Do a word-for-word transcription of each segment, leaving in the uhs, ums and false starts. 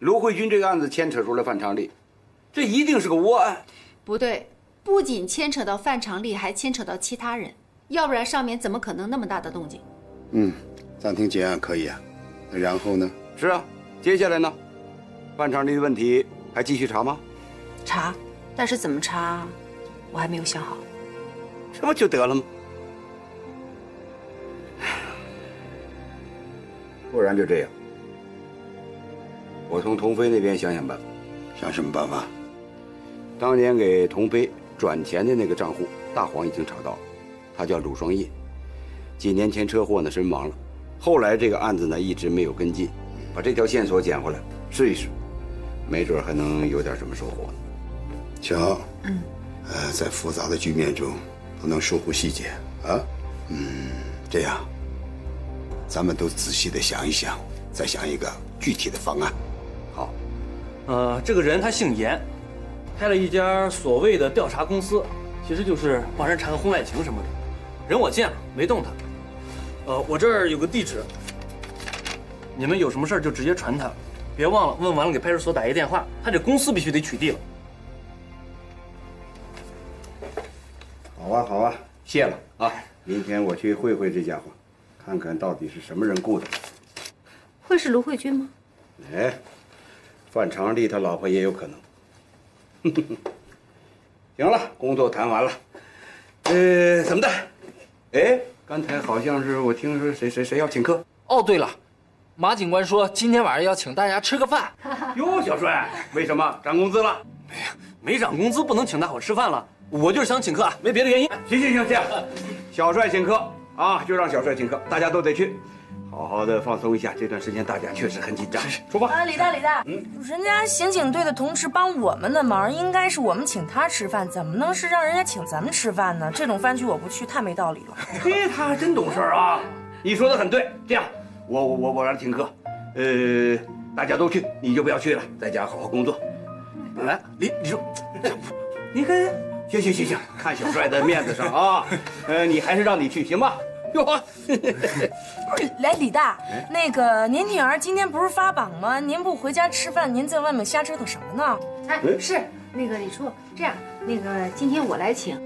卢慧君这个案子牵扯出了范长利，这一定是个窝案。不对，不仅牵扯到范长利，还牵扯到其他人，要不然上面怎么可能那么大的动静？嗯，暂停结案可以啊，然后呢？是啊，接下来呢？范长利的问题还继续查吗？查，但是怎么查，我还没有想好。这不就得了吗？不然就这样。 我从童飞那边想想办法，想什么办法？当年给童飞转钱的那个账户，大黄已经查到了，他叫鲁双叶，几年前车祸呢身亡了，后来这个案子呢一直没有跟进，把这条线索捡回来试一试，没准还能有点什么收获呢。瞧，嗯，呃，在复杂的局面中，不能疏忽细节啊。嗯，这样，咱们都仔细的想一想，再想一个具体的方案。 呃，这个人他姓严，开了一家所谓的调查公司，其实就是帮人查个婚外情什么的。人我见了，没动他。呃，我这儿有个地址，你们有什么事儿就直接传他，别忘了问完了给派出所打一电话。他这公司必须得取缔了。好啊，好啊，谢了啊！明天我去会会这家伙，看看到底是什么人雇的。会是卢慧君吗？哎。 范长利他老婆也有可能。行了，工作谈完了，呃，怎么的？哎，刚才好像是我听说谁谁谁要请客。哦，对了，马警官说今天晚上要请大家吃个饭。哟，小帅，为什么涨工资了？没有，没涨工资不能请大伙吃饭了。我就是想请客，没别的原因。行行行，这样，小帅请客啊，就让小帅请客，大家都得去。 好好的放松一下，这段时间大家确实很紧张。出发！啊，李大，李大，嗯，人家刑警队的同志帮我们的忙，应该是我们请他吃饭，怎么能是让人家请咱们吃饭呢？这种饭局我不去，太没道理了。嘿，他还真懂事儿啊！你说的很对。这样，我我我我让他请客，呃，大家都去，你就不要去了，在家好好工作。来，李李叔，你看，行行行行，看小帅的面子上啊，呃，你还是让你去，行吧？ 哟，来李大，那个您女儿今天不是发榜吗？您不回家吃饭，您在外面瞎折腾什么呢？哎，是那个李叔，这样，那个今天我来请。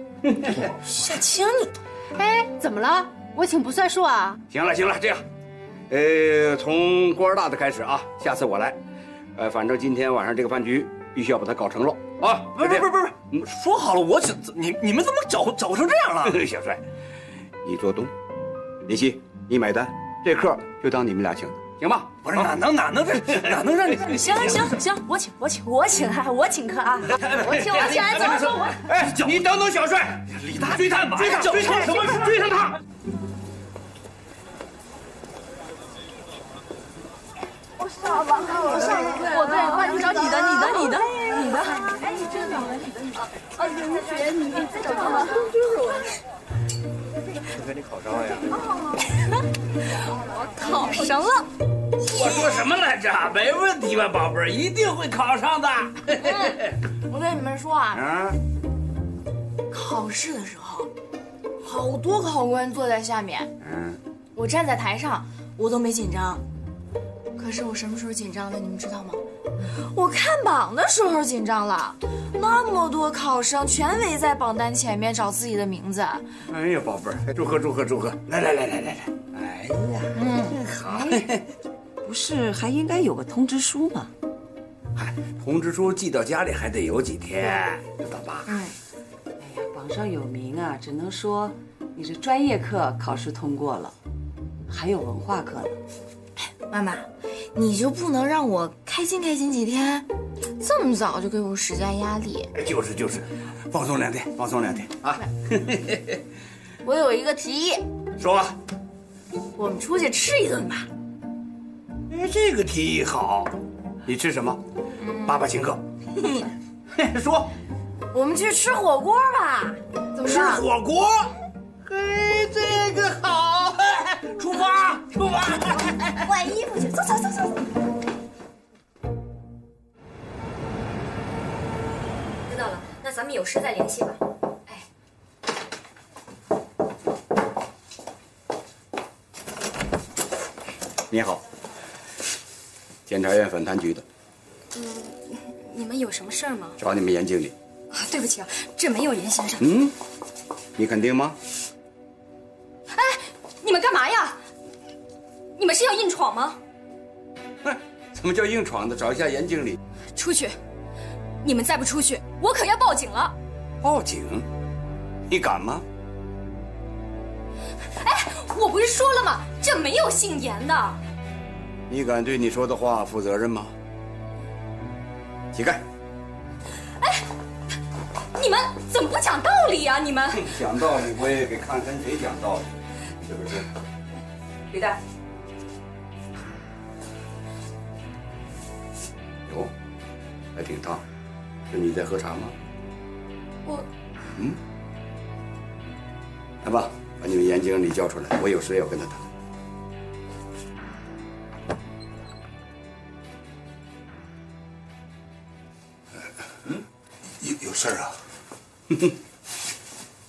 小青，你，哎，怎么了？我请不算数啊？行了行了，这样，呃，从官大的开始啊，下次我来。呃，反正今天晚上这个饭局必须要把它搞成了啊！不是不是不是，说好了我请你，你们怎么找找成这样了？小帅，你做东。 林夕，你买单，这客就当你们俩请的，行吧？不是哪能哪能哪能让你行行行，我请我请我请啊，我请客啊，我请我请，怎么说我？哎，你等等小帅，李大追他追他追他什么追上他？我上吧，我上吧，我在帮你找你的你的你的你的，哎，你真的你的你的，啊，同学你找到了，就是我。 我看你考上了呀！我考上了。我说什么来着？没问题吧，宝贝儿，一定会考上的。嗯、我跟你们说啊，啊考试的时候，好多考官坐在下面，嗯、我站在台上，我都没紧张。可是我什么时候紧张的？你们知道吗？我看榜的时候紧张了。 那么多考生全围在榜单前面找自己的名字。哎呀，宝贝儿，祝贺祝贺祝贺！来来来来来来，哎呀，嗯，好，不是还应该有个通知书吗？嗨，通知书寄到家里还得有几天，知道吧？哎，哎呀，榜上有名啊，只能说你这专业课考试通过了，还有文化课呢。妈妈，你就不能让我开心开心几天？ 这么早就给我施加压力，就是就是，放松两天，放松两天啊！我有一个提议，说吧，我们出去吃一顿吧。哎，这个提议好，你吃什么？爸爸请客。说，我们去吃火锅吧？怎么吃火锅？嘿，这个好！出发，出发！换衣服去，走走走走。 那咱们有事再联系吧。哎，你好，检察院反贪局的，嗯，你们有什么事儿吗？找你们严经理。啊，对不起啊，这没有严先生。嗯，你肯定吗？哎，你们干嘛呀？你们是要硬闯吗？哎，怎么叫硬闯的？找一下严经理。出去！你们再不出去，我可要报警了。报警？你敢吗？ 哎，我不是说了吗？这没有姓严的。你敢对你说的话负责任吗？乞丐！哎，你们怎么不讲道理呀、啊？你们讲道理，我也得看跟谁讲道理，是不是？李大，有，还挺烫，是你在喝茶吗？我，嗯，来吧。 把你们严经理叫出来，我有事要跟他谈。嗯，有有事儿啊？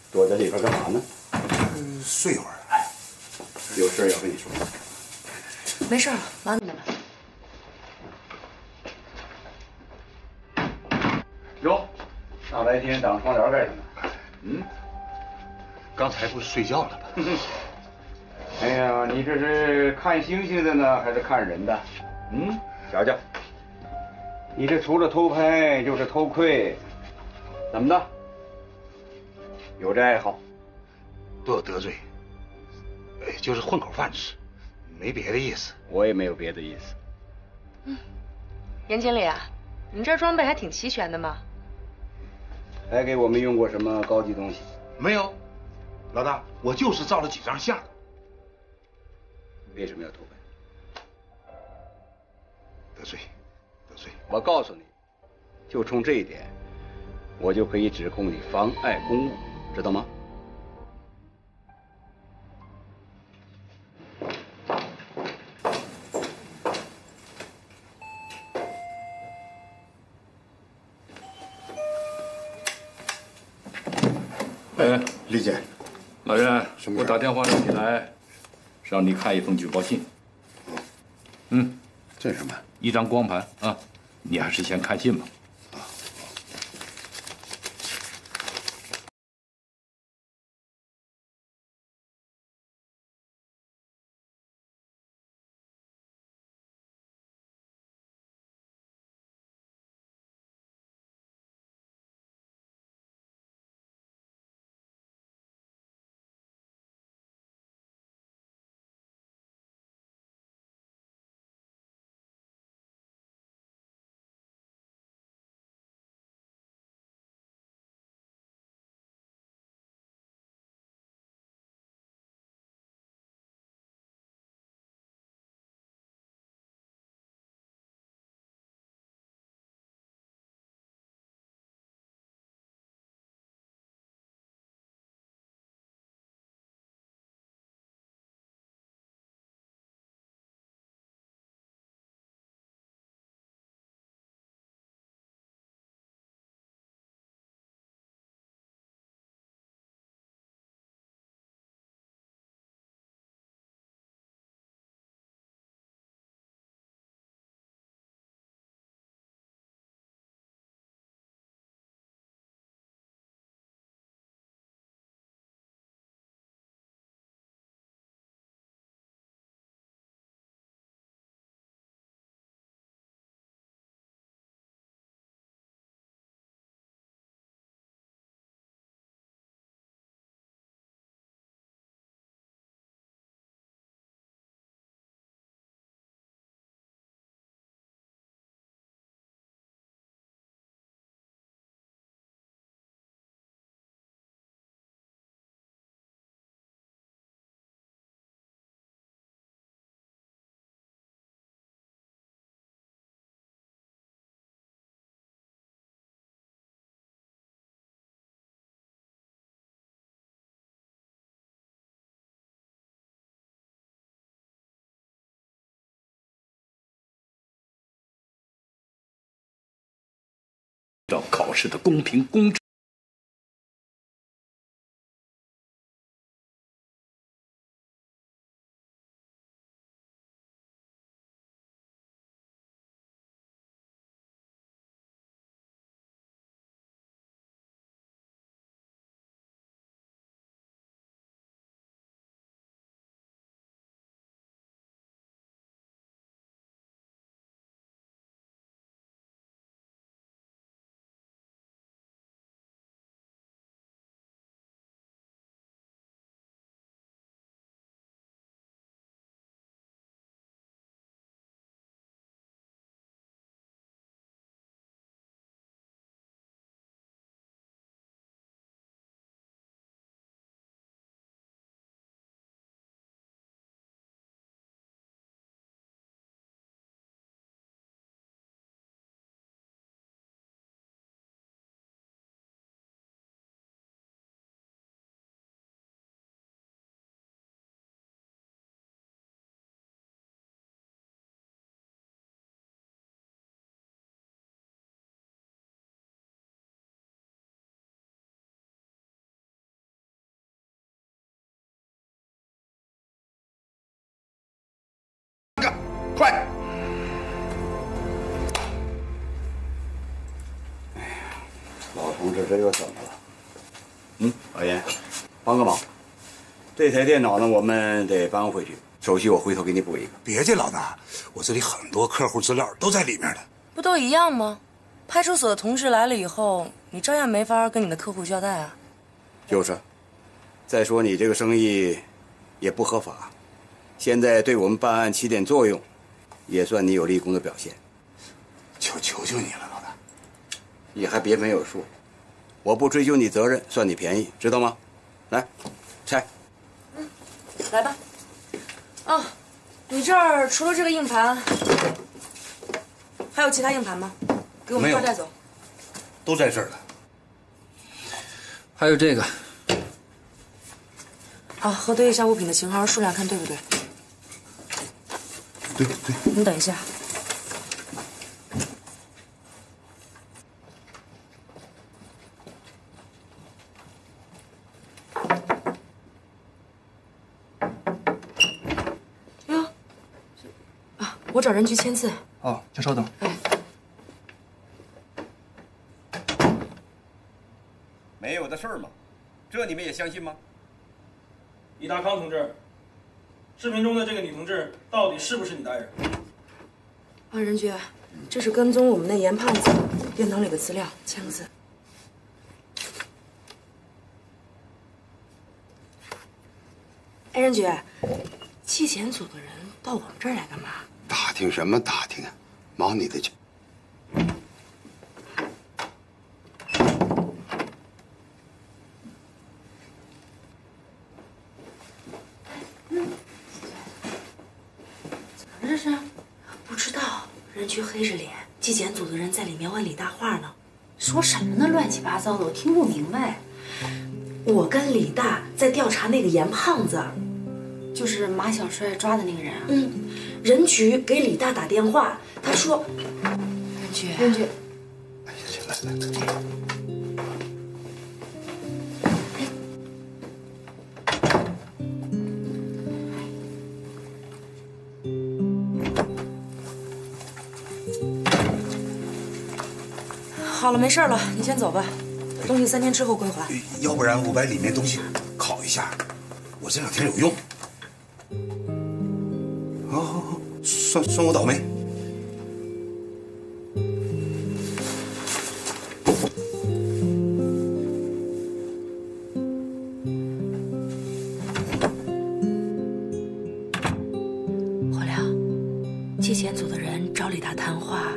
躲在里边干嘛呢？嗯，睡一会儿。哎，有事要跟你说。没事了，忙你们了。哟，大白天挡窗帘干什么？嗯。 刚才不是睡觉了吗？哎呀，你这是看星星的呢，还是看人的？嗯，瞧瞧，你这除了偷拍就是偷窥，怎么的？有这爱好，不要得罪，哎，就是混口饭吃，没别的意思。我也没有别的意思。嗯，严经理啊，你这装备还挺齐全的嘛。还给我们用过什么高级东西？没有。 老大，我就是照了几张相。为什么要偷拍？得罪，得罪！我告诉你，就冲这一点，我就可以指控你妨碍公务，知道吗？哎，李姐。 老袁，我打电话让你来，让你看一封举报信。嗯，这是什么？一张光盘啊！你还是先看信吧。啊。要考试的公平公正。快！哎呀，老同志这又怎么了？嗯，老严，帮个忙，这台电脑呢，我们得搬回去。 手续我回头给你补一个，别介，老大，我这里很多客户资料都在里面的，不都一样吗？派出所的同志来了以后，你照样没法跟你的客户交代啊。就是，再说你这个生意也不合法，现在对我们办案起点作用，也算你有立功的表现。求求求你了，老大，你还别没有数，我不追究你责任，算你便宜，知道吗？来，拆。嗯，来吧。 哦，你这儿除了这个硬盘，还有其他硬盘吗？给我们一块带走。都在这儿了。还有这个。好，核对一下物品的型号和数量，看对不对。对对。你等一下。我找人局签字。哦，请稍等。哎，没有的事儿嘛，这你们也相信吗？李大康同志，视频中的这个女同志到底是不是你的爱人？啊，任局，这是跟踪我们那严胖子电脑里的资料，签个字。哎，任局，纪检组的人到我们这儿来干嘛？ 打听什么打听啊？忙你的去。嗯，怎么这是？不知道，人局黑着脸，纪检组的人在里面问李大话呢。说什么呢？乱七八糟的，我听不明白。我跟李大在调查那个严胖子。 就是马小帅抓的那个人啊。嗯，任局给李大打电话，他说：“任局，任局，哎呀，来来来，好了，没事了，你先走吧，东西三天之后归还。要不然我把里面东西烤一下，我这两天有用。” 好好好，算算我倒霉。火亮，纪检组的人找李大谈话，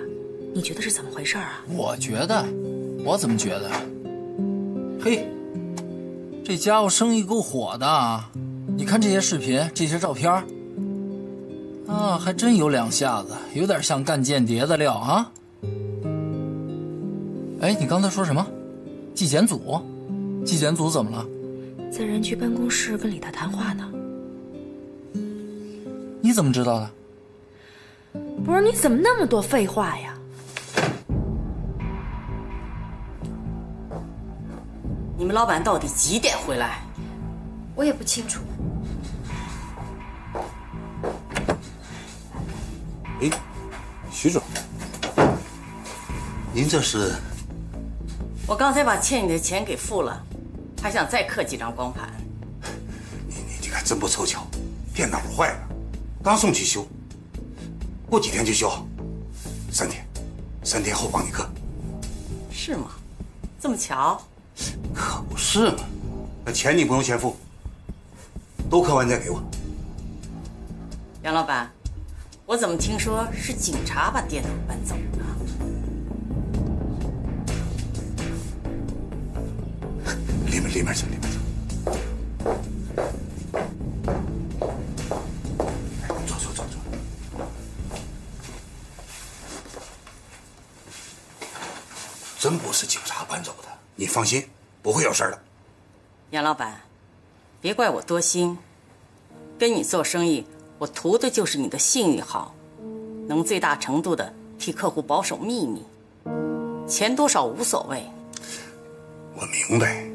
你觉得是怎么回事啊？我觉得，我怎么觉得？嘿，这家伙生意够火的啊！你看这些视频，这些照片。 啊，还真有两下子，有点像干间谍的料啊！哎，你刚才说什么？纪检组？纪检组怎么了？在人局办公室跟李大谈话呢。你怎么知道的？不是，你怎么那么多废话呀？你们老板到底几点回来？我也不清楚。 哎，徐总，您这是？我刚才把欠你的钱给付了，还想再刻几张光盘。你你你看，真不凑巧，电脑坏了，刚送去修，过几天就修好，三天，三天后帮你刻。是吗？这么巧？可不是嘛，那钱你不用先付，都刻完再给我。杨老板。 我怎么听说是警察把电脑搬走了？里面，里面去，里面去。坐坐坐坐。真不是警察搬走的，你放心，不会有事的。杨老板，别怪我多心，跟你做生意。 我图的就是你的信誉好，能最大程度的替客户保守秘密，钱多少无所谓。我明白，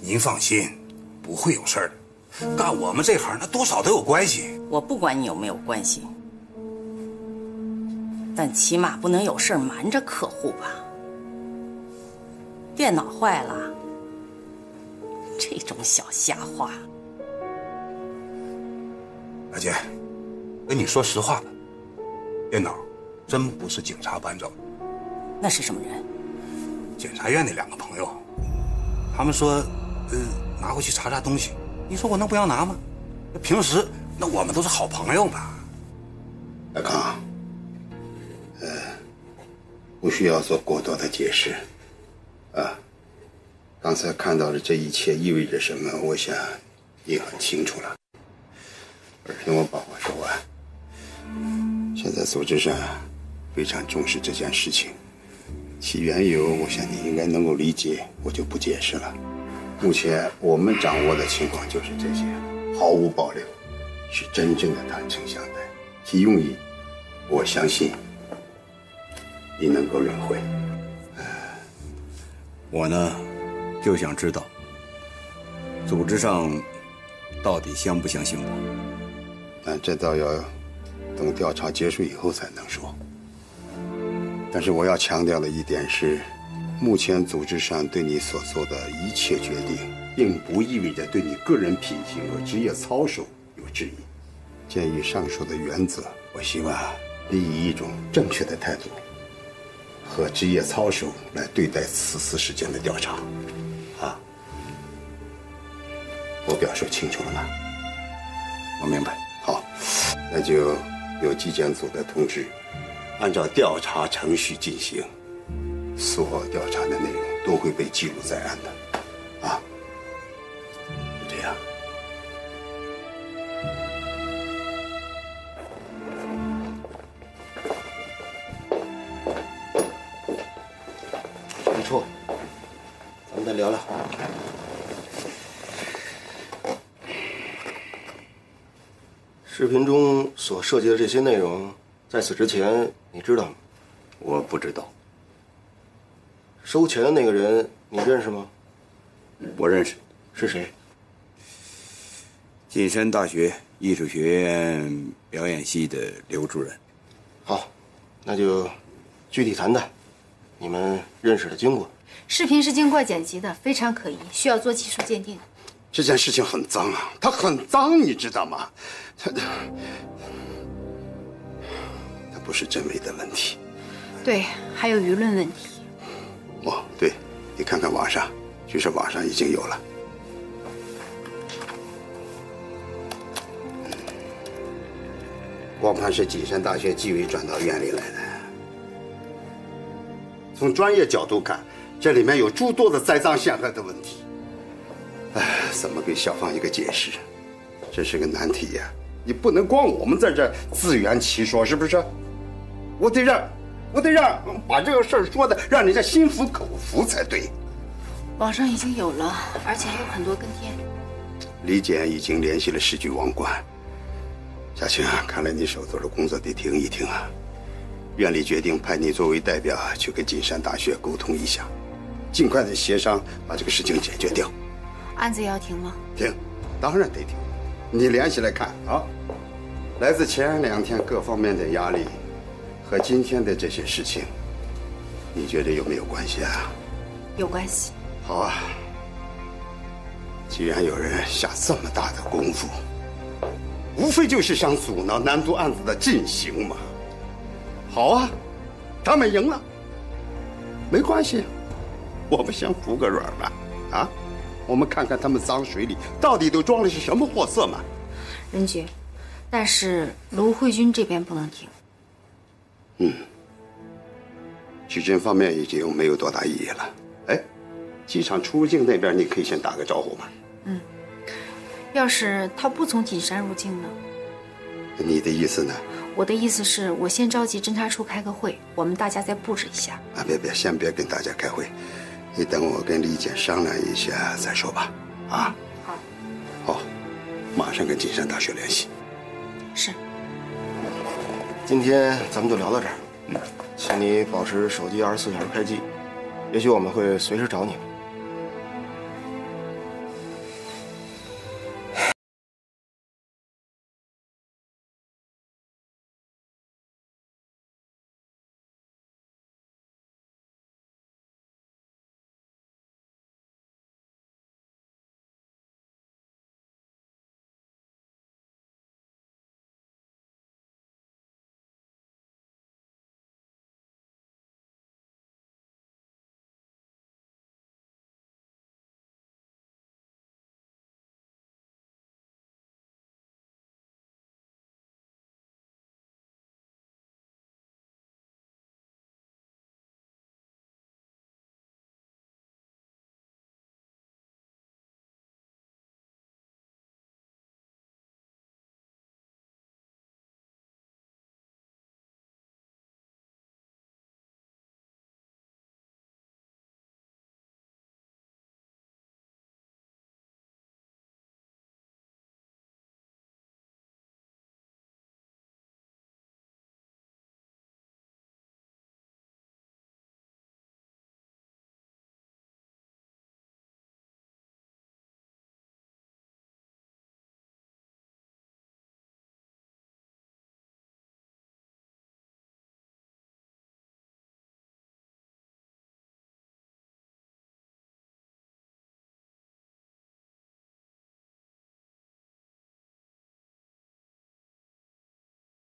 您放心，不会有事儿的。干我们这行，那多少都有关系。我不管你有没有关系，但起码不能有事儿瞒着客户吧？电脑坏了，这种小瞎话。大姐，跟你说实话吧，电脑真不是警察搬走的。 那是什么人？检察院那两个朋友，他们说，呃，拿回去查查东西。你说我能不要拿吗？那平时那我们都是好朋友嘛。大刚，呃，不需要做过多的解释，啊，刚才看到了这一切意味着什么，我想你很清楚了。听我把话说完。现在组织上非常重视这件事情。 其缘由，我想你应该能够理解，我就不解释了。目前我们掌握的情况就是这些，毫无保留，是真正的坦诚相待。其用意，我相信你能够领会。我呢，就想知道，组织上到底相不相信我？但这倒要等调查结束以后才能说。 但是我要强调的一点是，目前组织上对你所做的一切决定，并不意味着对你个人品行和职业操守有质疑。鉴于上述的原则，我希望你以一种正确的态度和职业操守来对待此次事件的调查。啊，我表述清楚了吗？我明白。好，那就由纪检组的同志。 按照调查程序进行，所有调查的内容都会被记录在案的，啊，就这样。陈处，咱们再聊聊。视频中所涉及的这些内容。 在此之前，你知道吗？我不知道。收钱的那个人，你认识吗？我认识。是谁？晋山大学艺术学院表演系的刘主任。好，那就具体谈谈你们认识的经过。视频是经过剪辑的，非常可疑，需要做技术鉴定。这件事情很脏啊，它很脏，你知道吗？它。 不是真伪的问题，对，还有舆论问题。哦，对，你看看网上，据说网上已经有了。光盘是景山大学纪委转到院里来的。从专业角度看，这里面有诸多的栽赃陷害的问题。哎，怎么给校方一个解释？这是个难题呀！你不能光我们在这自圆其说，是不是？ 我得让，我得让把这个事儿说的让人家心服口服才对。网上已经有了，而且还有很多跟帖。李检已经联系了市局网管。夏青啊，看来你手头的工作得停一停啊。院里决定派你作为代表去跟金山大学沟通一下，尽快的协商把这个事情解决掉。案子也要停吗？停，当然得停。你联系来看啊，来自前两天各方面的压力。 和今天的这些事情，你觉得有没有关系啊？有关系。好啊，既然有人下这么大的功夫，无非就是想阻挠南都案子的进行嘛。好啊，他们赢了，没关系，我们先服个软吧。啊，我们看看他们脏水里到底都装的是什么货色嘛。任局，但是卢慧君这边不能停。 嗯，取证方面已经没有多大意义了。哎，机场出入境那边你可以先打个招呼吗？嗯，要是他不从景山入境呢？你的意思呢？我的意思是，我先召集侦查处开个会，我们大家再布置一下。啊，别别，先别跟大家开会，你等我跟李检商量一下再说吧。啊，好，好，马上跟景山大学联系。是。 今天咱们就聊到这儿，嗯，请你保持手机二十四小时开机，也许我们会随时找你。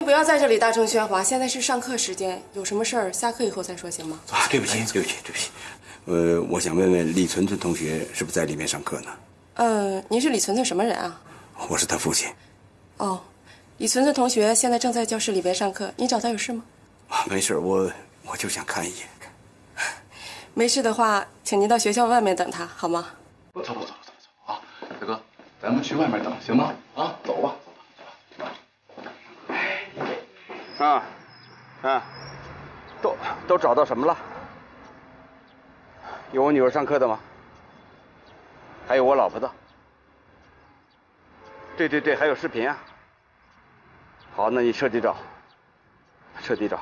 不要在这里大声喧哗，现在是上课时间，有什么事儿下课以后再说行吗？啊，对不起，对不起，对不起。呃，我想问问李存存同学是不是在里面上课呢？呃，您是李存存什么人啊？我是他父亲。哦，李存存同学现在正在教室里边上课，你找他有事吗？啊，没事，我我就想看一眼。没事的话，请您到学校外面等他，好吗？不走不走不走啊，大哥，咱们去外面等行吗？啊，走吧。 啊，啊，都都找到什么了？有我女儿上课的吗？还有我老婆的。对对对，还有视频啊。好，那你彻底找，彻底找。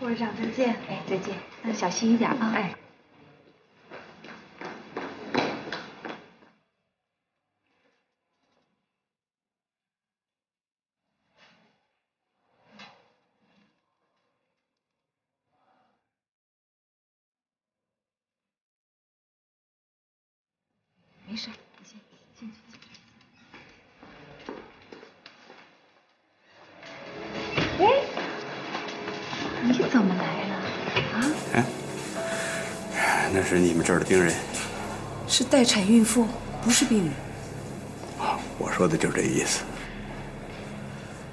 副社长，再见。哎，再见。那小心一点啊。哎。没事，你先进去。 你怎么来了啊？嗯、啊，那是你们这儿的病人，是待产孕妇，不是病人。啊，我说的就是这意思。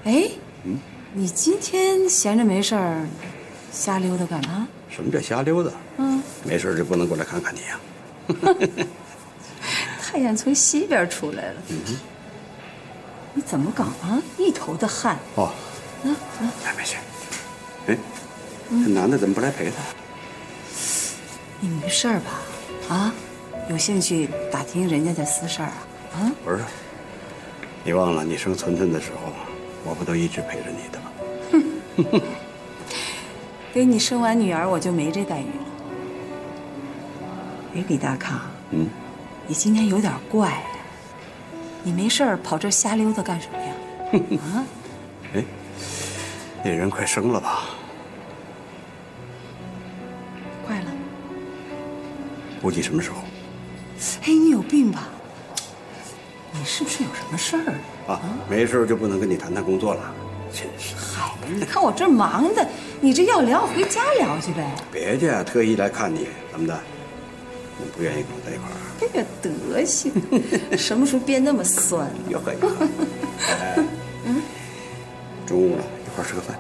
哎，嗯，你今天闲着没事儿，瞎溜达干嘛？什么叫瞎溜达？嗯，没事就不能过来看看你呀、啊？太阳从西边出来了。嗯哼，你怎么搞啊？一头的汗。哦，嗯嗯，哎、啊，没事。哎。 这男的怎么不来陪他？你没事儿吧？啊，有兴趣打听人家的私事儿啊？啊，不是，你忘了你生存存的时候，我不都一直陪着你的吗？给你生完女儿，我就没这待遇了。哎，李大康，嗯，你今天有点怪、啊，你没事儿跑这瞎溜达干什么呀？啊？哎，那人快生了吧？ 快了，估计什么时候？哎，你有病吧？你是不是有什么事儿啊？没事就不能跟你谈谈工作了，真是。嗨，你看我这忙的，你这要聊回家聊去呗。别介，特意来看你，怎么的？你不愿意跟我在一块儿？这个德行，什么时候变那么酸？又可以。嗯，中午了，一块儿吃个饭。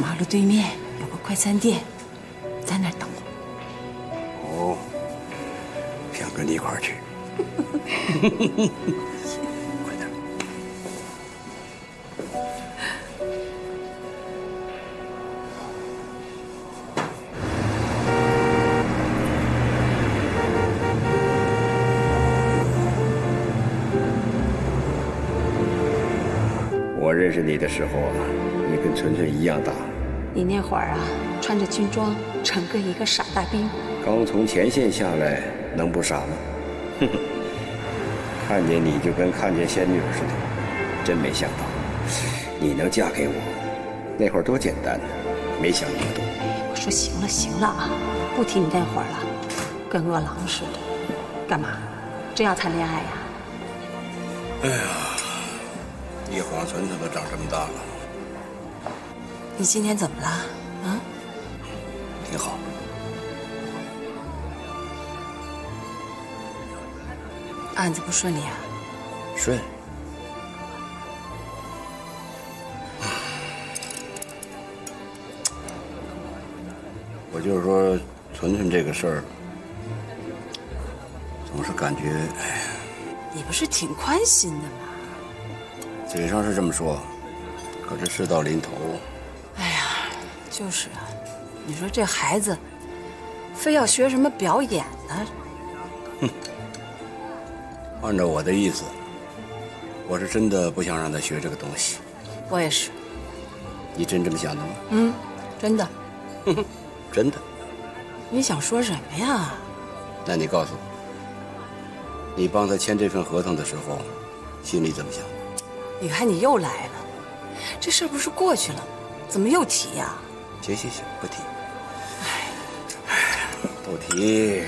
马路对面有个快餐店，在那儿等我。哦，想跟你一块儿去。快点。我认识你的时候啊。 你跟纯纯一样大，你那会儿啊，穿着军装，整个一个傻大兵。刚从前线下来，能不傻吗？哼哼，看见你就跟看见仙女似的，真没想到你能嫁给我。那会儿多简单呢，没想那么多。我说行了行了啊，不提你那会儿了，跟饿狼似的。干嘛？真要谈恋爱呀？哎呀，一晃纯纯都长这么大了。 你今天怎么了？啊？挺好。案子不顺利啊？顺。我就是说，纯纯这个事儿，总是感觉……哎。你不是挺宽心的吗？嘴上是这么说，可是事到临头。 就是啊，你说这孩子非要学什么表演呢？哼！按照我的意思，我是真的不想让他学这个东西。我也是。你真这么想的吗？嗯，真的。哼哼，真的。你想说什么呀？那你告诉我，你帮他签这份合同的时候，心里怎么想的？雨涵，你又来了，这事儿不是过去了，怎么又提呀？行行行，不提。哎，不提。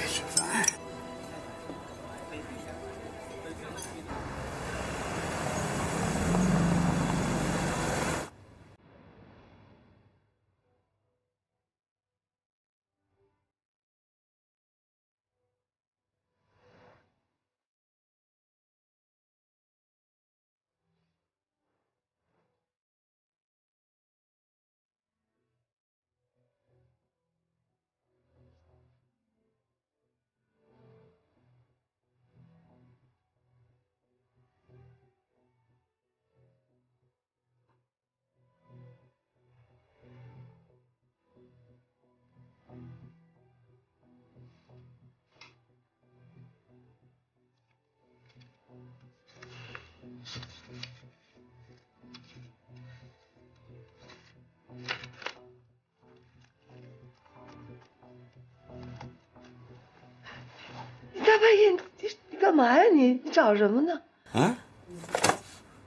干嘛呀你？你找什么呢？啊？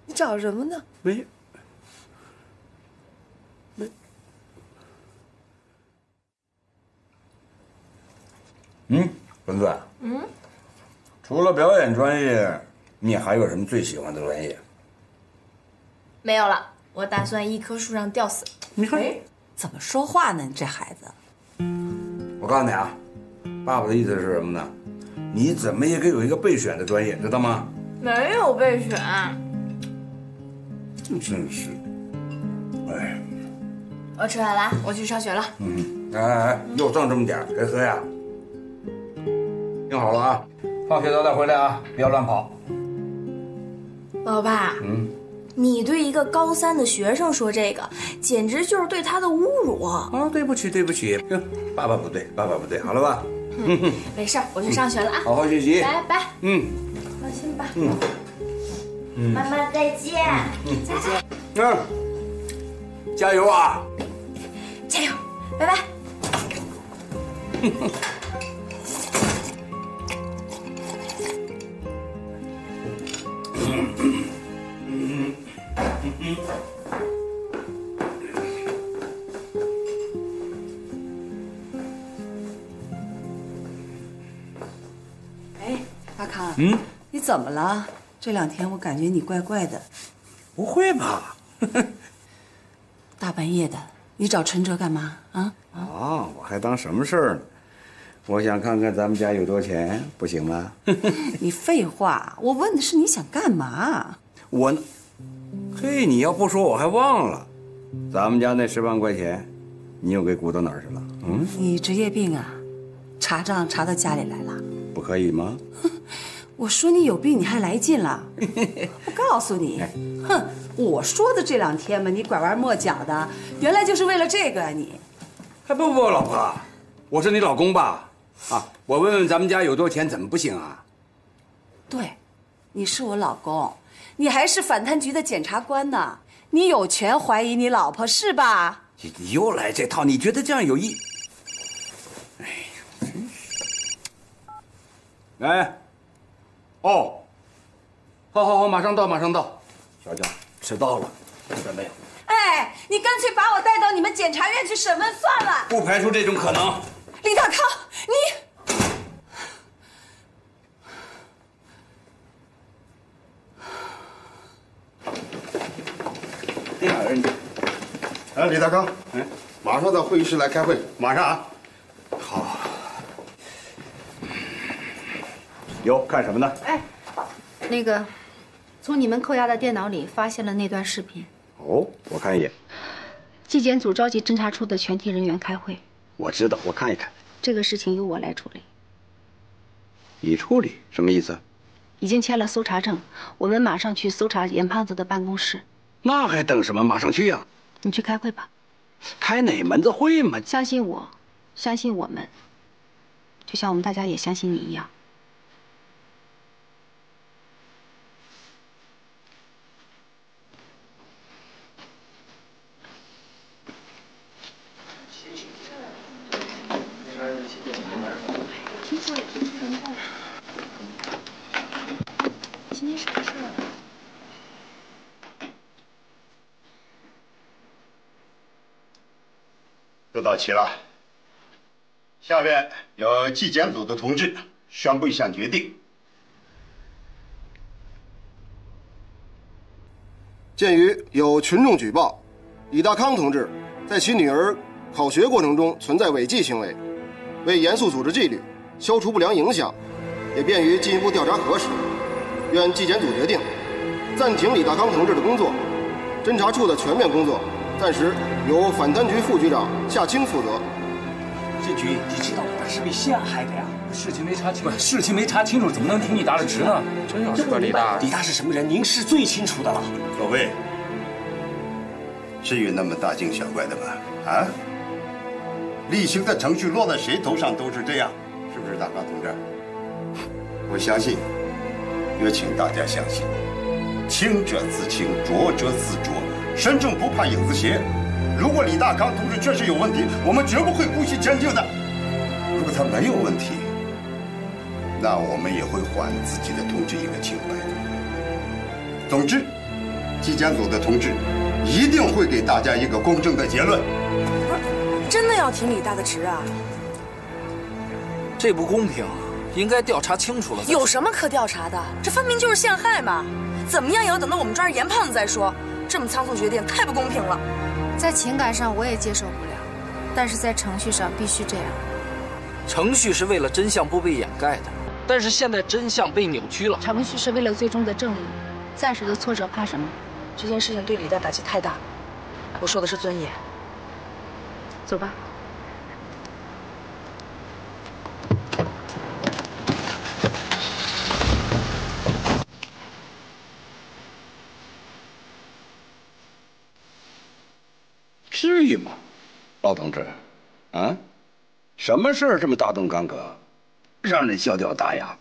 你找什么呢？没，没。嗯，文子。嗯。除了表演专业，你还有什么最喜欢的专业？没有了，我打算一棵树上吊死。你看，怎么说话呢？你这孩子。我告诉你啊，爸爸的意思是什么呢？ 你怎么也得有一个备选的专业，知道吗？没有备选，真是，哎。我吃饭了，我去上学了。嗯，哎哎哎，又剩这么点，谁喝呀？听好了啊，放学早点回来啊，不要乱跑。老爸，嗯，你对一个高三的学生说这个，简直就是对他的侮辱啊！对不起，对不起，爸爸不对，爸爸不对，好了吧？ 嗯，没事，我去上学了啊！好好学习，拜拜。嗯，放心吧。嗯，妈妈再见。嗯，再见。嗯，加油啊！加油，拜拜。嗯，你怎么了？这两天我感觉你怪怪的。不会吧？大半夜的，你找陈哲干嘛啊？哦，我还当什么事儿呢？我想看看咱们家有多少钱，不行吗？你废话，我问的是你想干嘛？我，嘿，你要不说我还忘了，咱们家那十万块钱，你又给鼓捣哪儿去了？嗯，你职业病啊，查账查到家里来了，不可以吗？ 我说你有病，你还来劲了！我告诉你，哼，我说的这两天嘛，你拐弯抹角的，原来就是为了这个啊！你，哎不不，老婆，我是你老公吧？啊，我问问咱们家有多少钱，怎么不行啊？对，你是我老公，你还是反贪局的检察官呢，你有权怀疑你老婆是吧？你你又来这套，你觉得这样有意？哎呀，真是！哎。 哦，好，好，好，马上到，马上到。小江，迟到了，看见没有？哎，你干脆把我带到你们检察院去审问算了。不排除这种可能。李大康，你，你哪儿呢？哎，李大康，哎，马上到会议室来开会，马上啊。好。 哟，看什么呢？哎，那个，从你们扣押的电脑里发现了那段视频。哦，我看一眼。纪检组召集侦查处的全体人员开会。我知道，我看一看。这个事情由我来处理。你处理什么意思？已经签了搜查证，我们马上去搜查严胖子的办公室。那还等什么？马上去呀！你去开会吧。开哪门子会嘛？相信我，相信我们，就像我们大家也相信你一样。 今天什么事儿啊？都到齐了。下面由纪检组的同志宣布一项决定。 鉴于有群众举报，李大康同志在其女儿考学过程中存在违纪行为，为严肃组织纪律、消除不良影响，也便于进一步调查核实，愿纪检组决定暂停李大康同志的工作，侦查处的全面工作暂时由反贪局副局长夏青负责。这局你知道他是被陷害的呀？事情没查清，事情没查清楚，怎么能听你答的职呢？真要是吧，李大，李大是什么人，您是最清楚的了。 各位，至于那么大惊小怪的吗？啊，例行的程序落在谁头上都是这样，是不是，大康同志？我相信，也请大家相信，清者自清，浊者自浊，身正不怕影子斜。如果李大康同志确实有问题，我们绝不会姑息前进的。如果他没有问题，那我们也会还自己的同志一个清白。总之。 纪检组的同志一定会给大家一个公正的结论。不是，真的要停李大的职啊？这不公平啊，应该调查清楚了。有什么可调查的？这分明就是陷害嘛！怎么样也要等到我们抓着严胖子再说。这么仓促决定，太不公平了。在情感上我也接受不了，但是在程序上必须这样。程序是为了真相不被掩盖的，但是现在真相被扭曲了。程序是为了最终的正义，暂时的挫折怕什么？ 这件事情对李大打击太大，我说的是尊严。走吧。至于吗，老同志？啊，什么事儿这么大动干戈，让人笑掉大牙？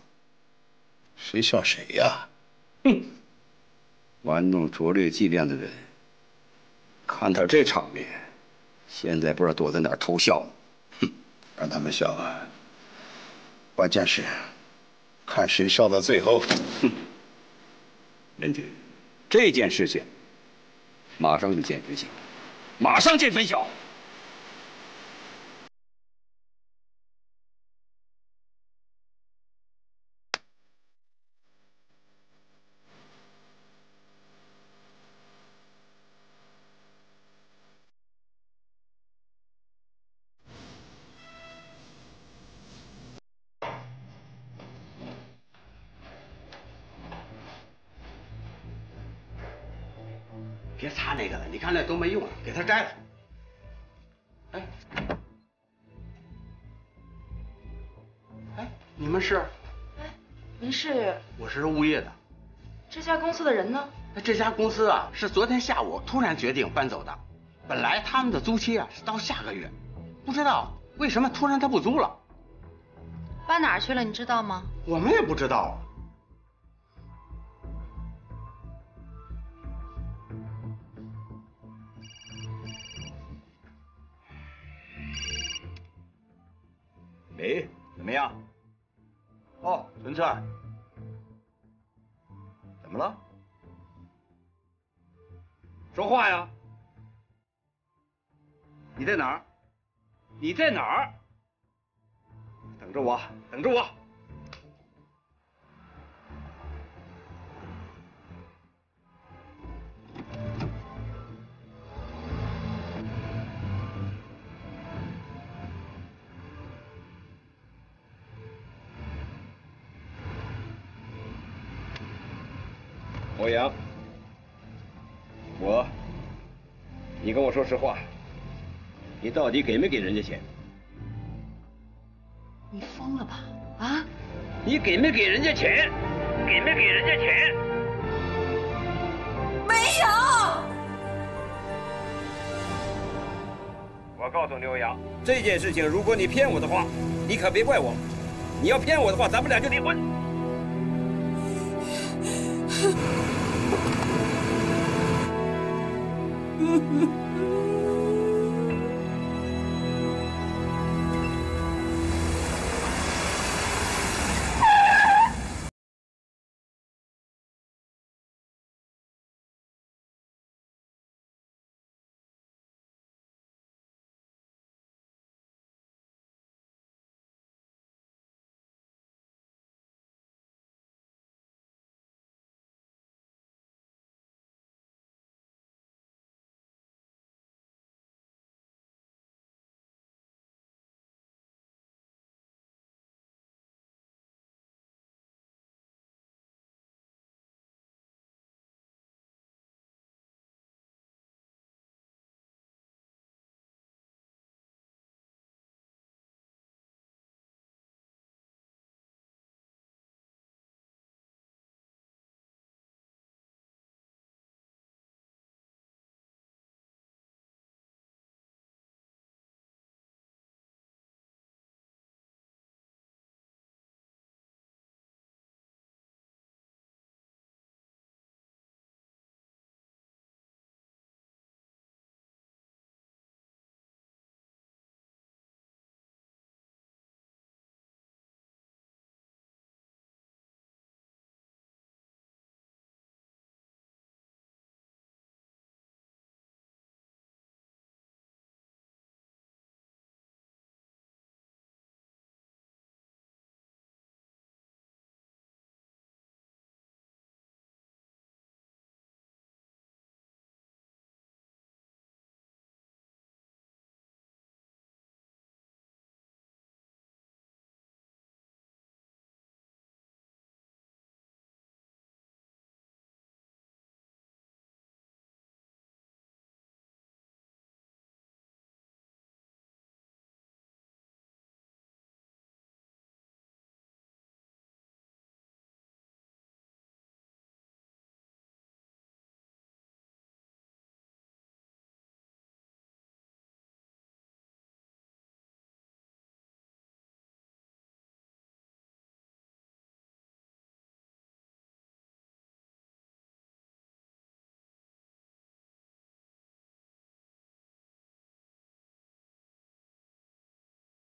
谁笑谁呀？哼！ 玩弄拙劣伎俩的人，看他这场面，现在不知道躲在哪儿偷笑呢。哼，让他们笑啊！关键是看谁笑到最后。哼，任局，这件事情马上就见决心，马上见分晓。 别擦那个了，你看那都没用了，给它摘了。哎，哎，你们是？哎，您是？我是物业的。这家公司的人呢？这家公司啊，是昨天下午突然决定搬走的。本来他们的租期啊是到下个月，不知道为什么突然他不租了。搬哪儿去了？你知道吗？我们也不知道。 哎，怎么样？哦，纯粹，怎么了？说话呀！你在哪儿？你在哪儿？等着我，等着我！欧阳，我，你跟我说实话，你到底给没给人家钱？你疯了吧？啊？你给没给人家钱？给没给人家钱？没有。我告诉你，欧阳，这件事情，如果你骗我的话，你可别怪我。你要骗我的话，咱们俩就离婚。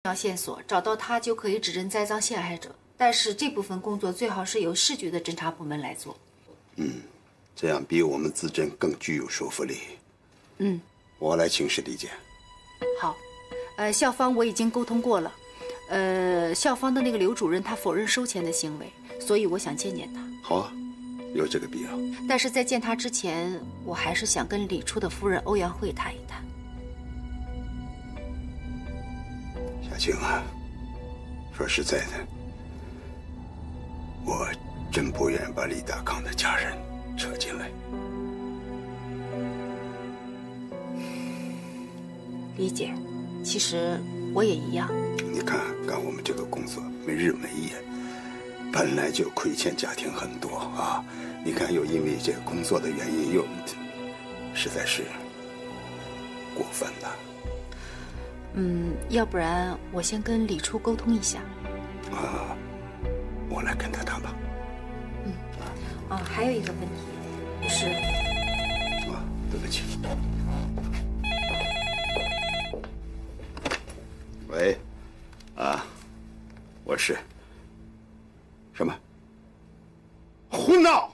要线索找到他，就可以指认栽赃陷害者。但是这部分工作最好是由市局的侦查部门来做。嗯，这样比我们自证更具有说服力。嗯，我来请示李检。好，呃，校方我已经沟通过了，呃，校方的那个刘主任他否认收钱的行为，所以我想见见他。好啊，有这个必要。但是在见他之前，我还是想跟李处的夫人欧阳慧谈一谈。 小青啊，说实在的，我真不愿把李大康的家人扯进来。李姐，其实我也一样。你看，干我们这个工作没日没夜，本来就亏欠家庭很多啊。你看，又因为这个工作的原因，又实在是过分了。 嗯，要不然我先跟李处沟通一下。啊，我来跟他谈吧。嗯，啊，还有一个问题，就是啊，对不起。喂，啊，我是什么？胡闹！